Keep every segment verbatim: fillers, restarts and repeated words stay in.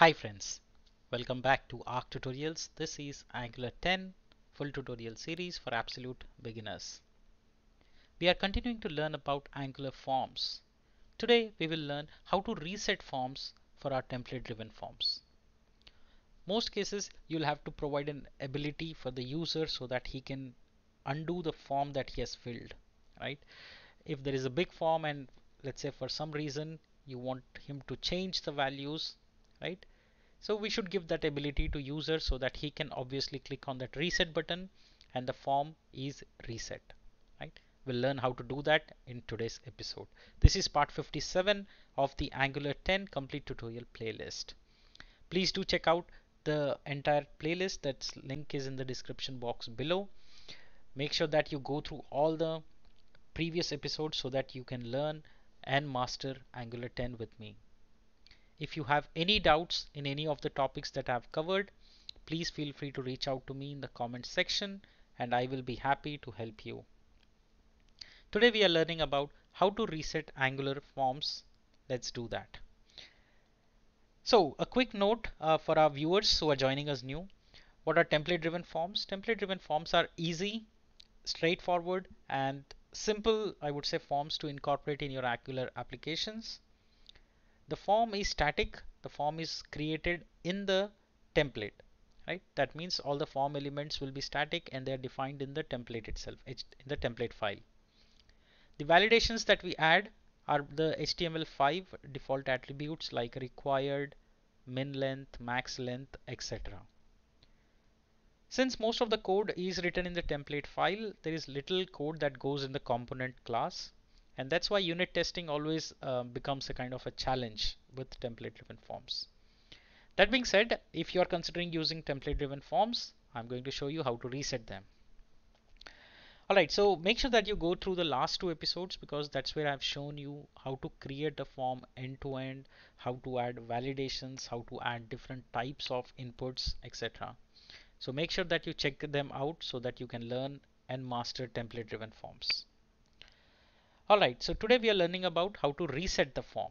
Hi friends, welcome back to A R C Tutorials. This is Angular ten full tutorial series for absolute beginners. We are continuing to learn about Angular forms. Today we will learn how to reset forms for our template driven forms. Most cases you'll have to provide an ability for the user so that he can undo the form that he has filled, right? If there is a big form and let's say for some reason you want him to change the values, right? So we should give that ability to user so that he can obviously click on that reset button and the form is reset, right? We'll learn how to do that in today's episode. This is part fifty-seven of the Angular ten complete tutorial playlist. Please do check out the entire playlist. That link is in the description box below. Make sure that you go through all the previous episodes so that you can learn and master Angular ten with me. If you have any doubts in any of the topics that I've covered, please feel free to reach out to me in the comment section and I will be happy to help you. Today we are learning about how to reset Angular forms. Let's do that. So a quick note uh, for our viewers who are joining us new. What are template driven forms? Template driven forms are easy, straightforward and simple, I would say, forms to incorporate in your Angular applications. The form is static. The form is created in the template, right? That means all the form elements will be static and they are defined in the template itself, in the template file. The validations that we add are the H T M L five default attributes like required, min length, max length, et cetera. Since most of the code is written in the template file, there is little code that goes in the component class. And that's why unit testing always uh, becomes a kind of a challenge with template-driven forms. That being said, if you are considering using template-driven forms, I'm going to show you how to reset them. All right, so make sure that you go through the last two episodes because that's where I've shown you how to create a form end-to-end, how to add validations, how to add different types of inputs, et cetera. So make sure that you check them out so that you can learn and master template-driven forms. Alright, so today we are learning about how to reset the form.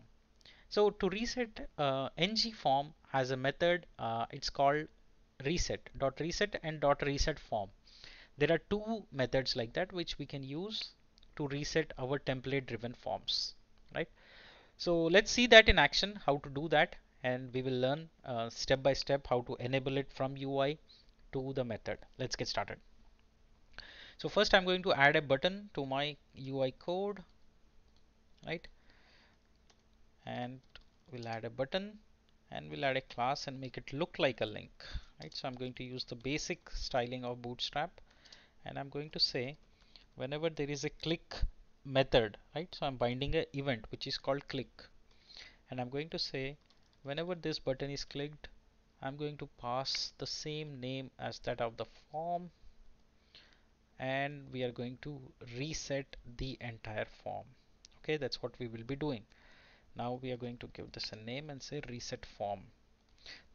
So to reset, uh, ng form has a method, uh, it's called reset, dot reset and dot reset form. There are two methods like that which we can use to reset our template driven forms, right? So let's see that in action, how to do that, and we will learn uh, step by step how to enable it from U I to the method. Let's get started. So first I'm going to add a button to my U I code, right? And we'll add a button and we'll add a class and make it look like a link, right? So I'm going to use the basic styling of Bootstrap and I'm going to say whenever there is a click method, right? So I'm binding an event which is called click and I'm going to say whenever this button is clicked, I'm going to pass the same name as that of the form. And we are going to reset the entire form. Okay, that's what we will be doing. Now we are going to give this a name and say reset form.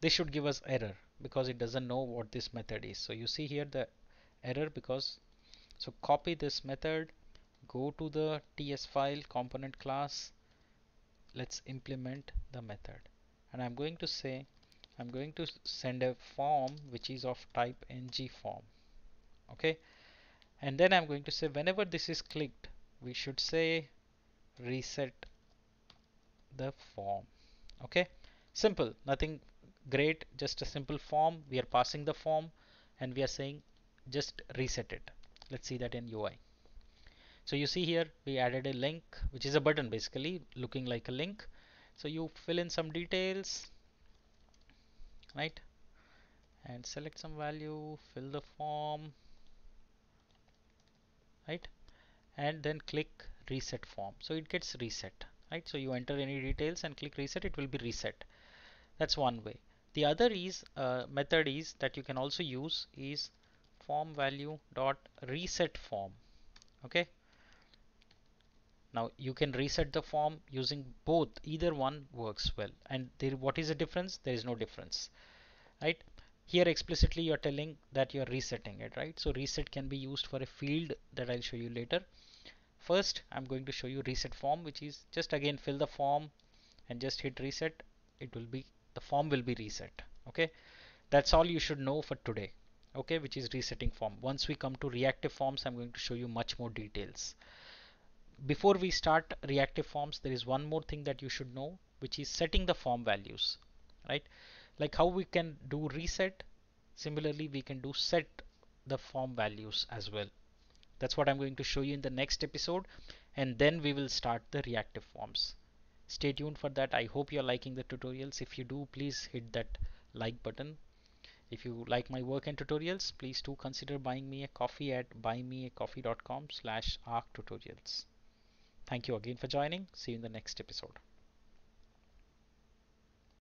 This should give us error because it doesn't know what this method is. So you see here the error because, so copy this method, go to the T S file component class. Let's implement the method. And I'm going to say, I'm going to send a form which is of type ng form. Okay. And then I'm going to say whenever this is clicked, we should say reset the form. Okay, simple, nothing great, just a simple form. We are passing the form and we are saying just reset it. Let's see that in U I. So you see here we added a link, which is a button basically looking like a link. So you fill in some details, right? And select some value, fill the form. Right, and then click reset form, so it gets reset, right? So you enter any details and click reset, it will be reset. That's one way. The other is uh, method is that you can also use is form value dot reset form. Okay, now you can reset the form using both, either one works well. And there, what is the difference? There is no difference, right? Here explicitly you're telling that you're resetting it, right? So reset can be used for a field that I'll show you later. First, I'm going to show you reset form, which is just again fill the form and just hit reset. It will be the form will be reset. Okay, that's all you should know for today, okay, which is resetting form. Once we come to reactive forms, I'm going to show you much more details. Before we start reactive forms, there is one more thing that you should know, which is setting the form values, right? Like how we can do reset, similarly we can do set the form values as well. That's what I'm going to show you in the next episode, and then we will start the reactive forms. Stay tuned for that. I hope you're liking the tutorials. If you do, please hit that like button. If you like my work and tutorials, please do consider buying me a coffee at buy me a coffee dot com slash arc tutorials. Thank you again for joining. See you in the next episode.